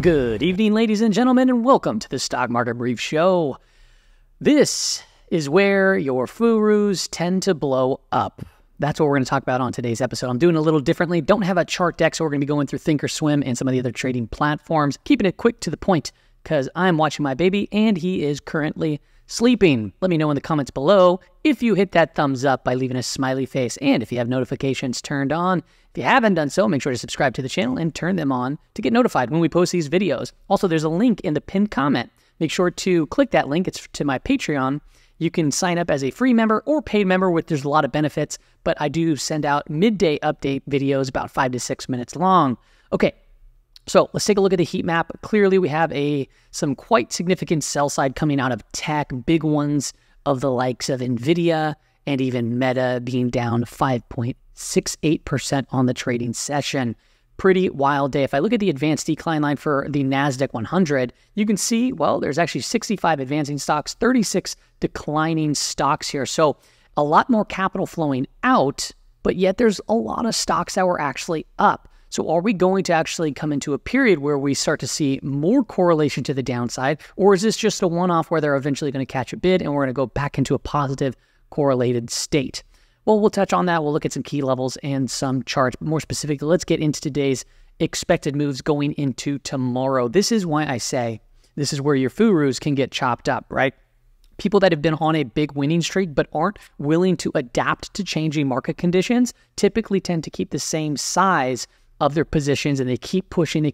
Good evening, ladies and gentlemen, and welcome to the Stock Market Brief Show. This is where your Furus tend to blow up. That's what we're going to talk about on today's episode. I'm doing a little differently. Don't have a chart deck, so we're going to be going through Thinkorswim and some of the other trading platforms. Keeping it quick to the point because I'm watching my baby and he is currently sleeping. Let me know in the comments below if you hit that thumbs up by leaving a smiley face, and if you have notifications turned on. If you haven't done so, make sure to subscribe to the channel and turn them on to get notified when we post these videos. Also, there's a link in the pinned comment. Make sure to click that link. It's to my Patreon. You can sign up as a free member or paid member. There's a lot of benefits, but I do send out midday update videos about 5 to 6 minutes long. Okay. So let's take a look at the heat map. Clearly, we have some quite significant sell side coming out of tech, big ones of the likes of NVIDIA and even Meta being down 5.68% on the trading session. Pretty wild day. If I look at the advanced decline line for the NASDAQ 100, you can see, well, there's actually 65 advancing stocks, 36 declining stocks here. So a lot more capital flowing out, but yet there's a lot of stocks that were actually up. So are we going to actually come into a period where we start to see more correlation to the downside? Or is this just a one-off where they're eventually going to catch a bid and we're going to go back into a positive correlated state? Well, we'll touch on that. We'll look at some key levels and some charts. But more specifically, let's get into today's expected moves going into tomorrow. This is why I say this is where your Furus can get chopped up, right? People that have been on a big winning streak but aren't willing to adapt to changing market conditions typically tend to keep the same size of their positions, and they keep pushing,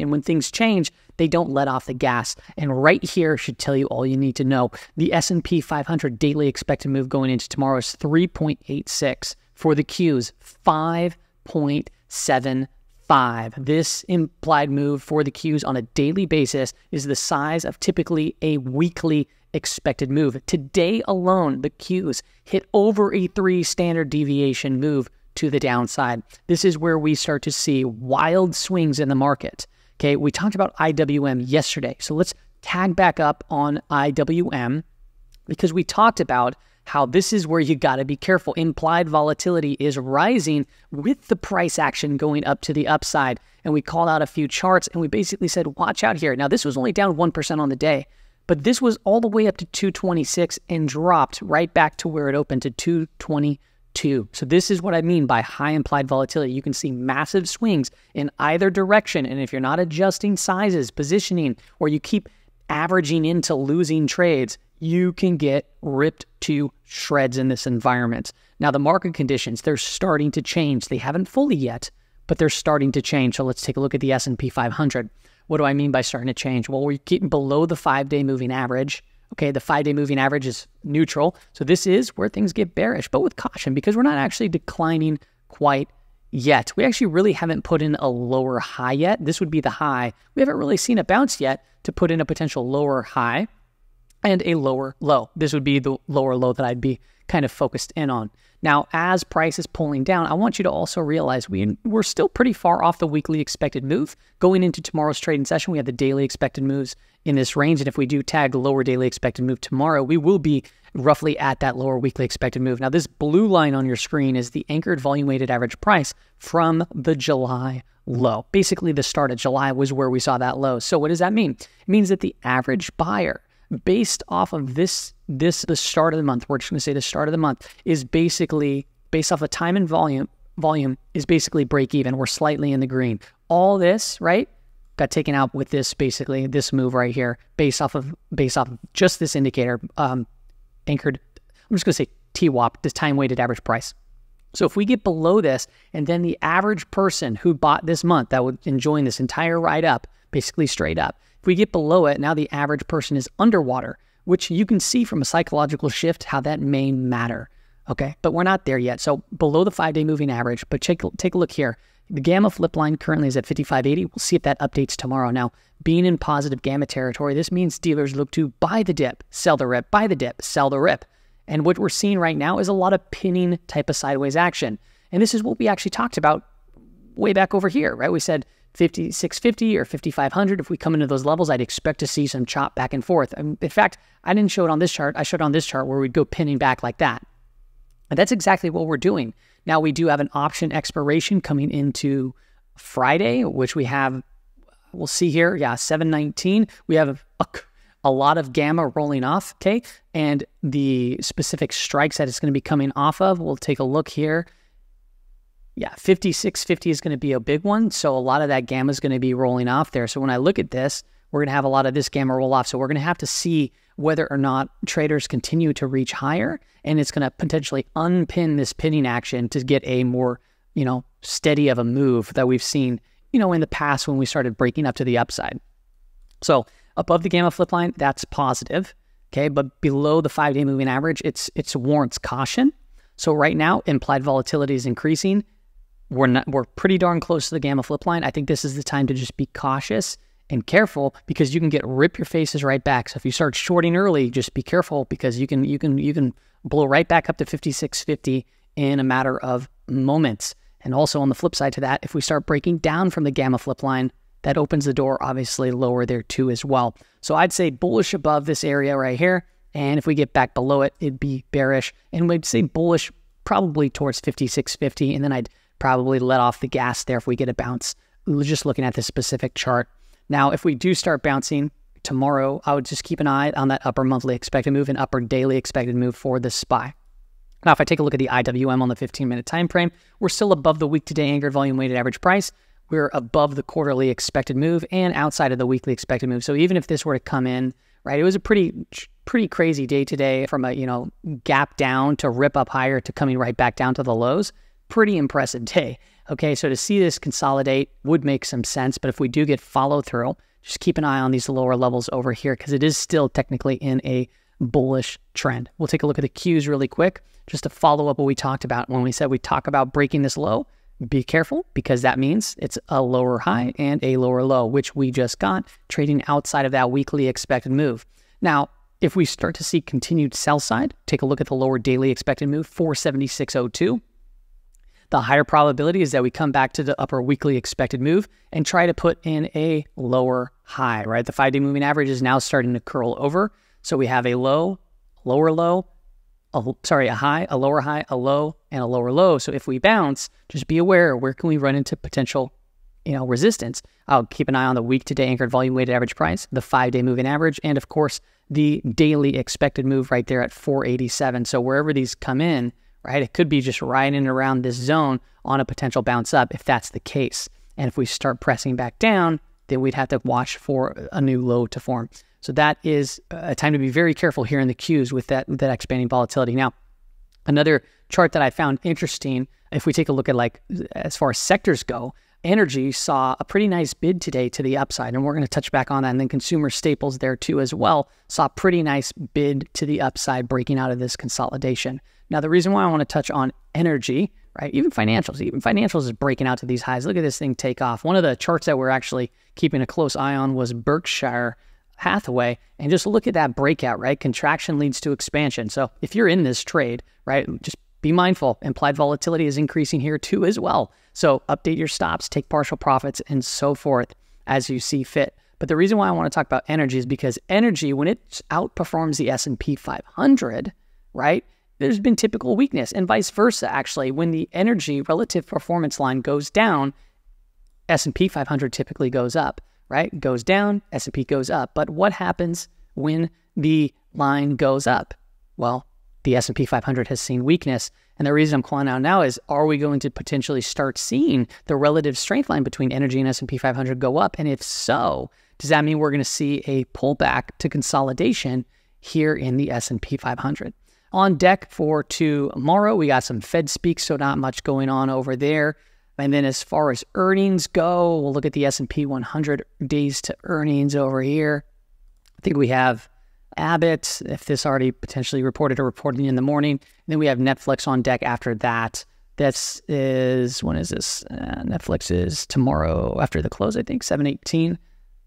and when things change, they don't let off the gas. And right here should tell you all you need to know. The S&P 500 daily expected move going into tomorrow is 3.86. For the Qs, 5.75. This implied move for the Qs on a daily basis is the size of typically a weekly expected move. Today alone, the Qs hit over a 3 standard deviation move to the downside. This is where we start to see wild swings in the market. Okay, we talked about IWM yesterday, so let's tag back up on IWM because we talked about how this is where you got to be careful. Implied volatility is rising with the price action going up to the upside, and we called out a few charts and we basically said, watch out here. Now, this was only down 1% on the day, but this was all the way up to 226 and dropped right back to where it opened to 222. So this is what I mean by high implied volatility. You can see massive swings in either direction, and if you're not adjusting sizes, positioning, or you keep averaging into losing trades, you can get ripped to shreds in this environment. Now, the market conditions, they're starting to change. They haven't fully yet, but they're starting to change. So let's take a look at the S&P 500. What do I mean by starting to change? Well, we're getting below the 5-day moving average. Okay, the 5-day moving average is neutral. So this is where things get bearish, but with caution, because we're not actually declining quite yet. We actually really haven't put in a lower high yet. This would be the high. We haven't really seen a bounce yet to put in a potential lower high and a lower low. This would be the lower low that I'd be kind of focused in on. Now, as price is pulling down, I want you to also realize we're still pretty far off the weekly expected move. Going into tomorrow's trading session, we have the daily expected moves in this range, and if we do tag lower daily expected move tomorrow, we will be roughly at that lower weekly expected move. Now, this blue line on your screen is the anchored volume weighted average price from the July low. Basically, the start of July was where we saw that low. So what does that mean? It means that the average buyer, based off of the start of the month, we're just going to say the start of the month is basically based off the time and volume is basically break even. We're slightly in the green. All this, right, got taken out with this, basically this move right here, based off of just this indicator, anchored. I'm just going to say TWAP, this time weighted average price. So if we get below this, and then the average person who bought this month that would enjoy this entire ride up, basically straight up, if we get below it, now the average person is underwater, which you can see from a psychological shift how that may matter, okay? But we're not there yet. So below the 5-day moving average, but take a look here. The gamma flip line currently is at 55.80. We'll see if that updates tomorrow. Now, being in positive gamma territory, this means dealers look to buy the dip, sell the rip, buy the dip, sell the rip. And what we're seeing right now is a lot of pinning type of sideways action. And this is what we actually talked about way back over here, right? We said 5650 or 5500, if we come into those levels, I'd expect to see some chop back and forth. In fact, I didn't show it on this chart. I showed it on this chart where we'd go pinning back like that. And that's exactly what we're doing. Now, we do have an option expiration coming into Friday, which we have we'll see here. Yeah, 719. We have a lot of gamma rolling off, okay? And the specific strikes that it's going to be coming off of, we'll take a look here. Yeah, 5650 is going to be a big one. So a lot of that gamma is going to be rolling off there. So when I look at this, we're going to have a lot of this gamma roll off. So we're going to have to see whether or not traders continue to reach higher, and it's going to potentially unpin this pinning action to get a more, you know, steady of a move that we've seen, you know, in the past when we started breaking up to the upside. So above the gamma flip line, that's positive, okay? But below the 5-day moving average, it's warrants caution. So right now, implied volatility is increasing. We're pretty darn close to the gamma flip line. I think this is the time to just be cautious and careful, because you can get rip your faces right back. So if you start shorting early, just be careful, because you can blow right back up to 56.50 in a matter of moments. And also on the flip side to that, if we start breaking down from the gamma flip line, that opens the door obviously lower there too as well. So I'd say bullish above this area right here, and if we get back below it, it'd be bearish, and we'd say bullish probably towards 56.50, and then I'd probably let off the gas there if we get a bounce, just looking at this specific chart. Now, if we do start bouncing tomorrow, I would just keep an eye on that upper monthly expected move and upper daily expected move for the SPY. Now, if I take a look at the IWM on the 15-minute time frame, we're still above the week-to-day anchored volume-weighted average price. We're above the quarterly expected move and outside of the weekly expected move. So even if this were to come in, right, it was a pretty crazy day today, from a, you know, gap down to rip up higher to coming right back down to the lows. Pretty impressive day. Okay, so to see this consolidate would make some sense, but if we do get follow through, just keep an eye on these lower levels over here, because it is still technically in a bullish trend. We'll take a look at the Qs really quick, just to follow up what we talked about when we said we talk about breaking this low. Be careful, because that means it's a lower high and a lower low, which we just got, trading outside of that weekly expected move. Now, if we start to see continued sell side, take a look at the lower daily expected move, 476.02. The higher probability is that we come back to the upper weekly expected move and try to put in a lower high, right? The 5-day moving average is now starting to curl over. So we have a low, lower low, a high, a lower high, a low, and a lower low. So if we bounce, just be aware, where can we run into potential, you know, resistance? I'll keep an eye on the week-to-day anchored volume-weighted average price, the 5-day moving average, and of course, the daily expected move right there at 487. So wherever these come in, right, it could be just right in around this zone on a potential bounce up if that's the case. And if we start pressing back down, then we'd have to watch for a new low to form. So that is a time to be very careful here in the Qs with that expanding volatility. Now, another chart that I found interesting, if we take a look at, like, as far as sectors go, energy saw a pretty nice bid today to the upside, and we're going to touch back on that. And then consumer staples there too as well saw a pretty nice bid to the upside, breaking out of this consolidation. Now, the reason why I want to touch on energy, right, even financials is breaking out to these highs. Look at this thing take off. One of the charts that we're actually keeping a close eye on was Berkshire Hathaway, and just look at that breakout, right? Contraction leads to expansion. So if you're in this trade, right, just be mindful. Implied volatility is increasing here too as well. So update your stops, take partial profits, and so forth as you see fit. But the reason why I want to talk about energy is because energy, when it outperforms the S&P 500, right, there's been typical weakness, and vice versa. Actually, when the energy relative performance line goes down, S&P 500 typically goes up. Right? Goes down, S&P goes up. But what happens when the line goes up? Well, the S&P 500 has seen weakness. And the reason I'm calling out now is, are we going to potentially start seeing the relative strength line between energy and S&P 500 go up? And if so, does that mean we're going to see a pullback to consolidation here in the S&P 500? On deck for tomorrow, we got some Fed speak, so not much going on over there. And then as far as earnings go, we'll look at the S&P 100 days to earnings over here. I think we have Abbott, if this already potentially reported or reporting in the morning. And then we have Netflix on deck after that. This is, when is this? Netflix is tomorrow after the close, I think, 7:18.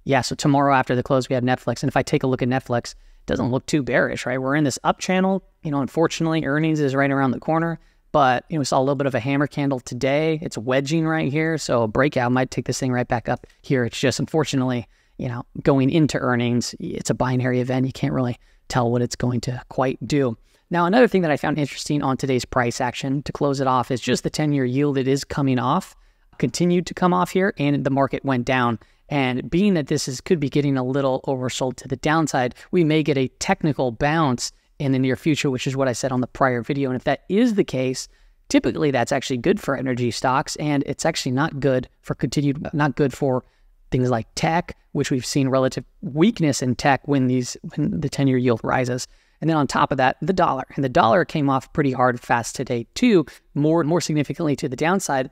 Yeah, so tomorrow after the close, we have Netflix. And if I take a look at Netflix, it doesn't look too bearish, right? We're in this up channel. You know, unfortunately, earnings is right around the corner. But, you know, we saw a little bit of a hammer candle today. It's wedging right here. So a breakout might take this thing right back up here. It's just, unfortunately, you know, going into earnings, it's a binary event. You can't really tell what it's going to quite do. Now, another thing that I found interesting on today's price action to close it off is just the 10-year yield. It is coming off, continued to come off here, and the market went down. And being that this could be getting a little oversold to the downside, we may get a technical bounce in the near future, which is what I said on the prior video. And if that is the case, typically that's actually good for energy stocks, and it's actually not good for things like tech, which we've seen relative weakness in tech when the 10-year yield rises. And then on top of that, the dollar. And the dollar came off pretty hard fast today too, more significantly to the downside.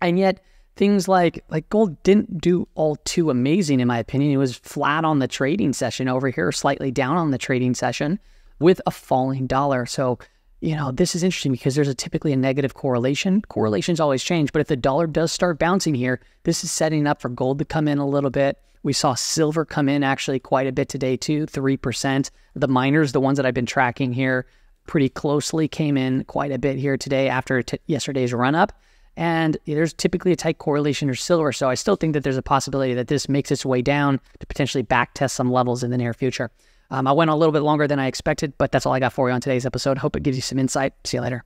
And yet things like gold didn't do all too amazing, in my opinion. It was flat on the trading session over here, slightly down on the trading session with a falling dollar. So, you know, this is interesting because there's typically a negative correlation. Correlations always change, but if the dollar does start bouncing here, this is setting up for gold to come in a little bit. We saw silver come in actually quite a bit today too, 3%. The miners, the ones that I've been tracking here pretty closely, came in quite a bit here today after yesterday's run up. And there's typically a tight correlation to silver. So I still think that there's a possibility that this makes its way down to potentially back test some levels in the near future. I went a little bit longer than I expected, but that's all I got for you on today's episode. Hope it gives you some insight. See you later.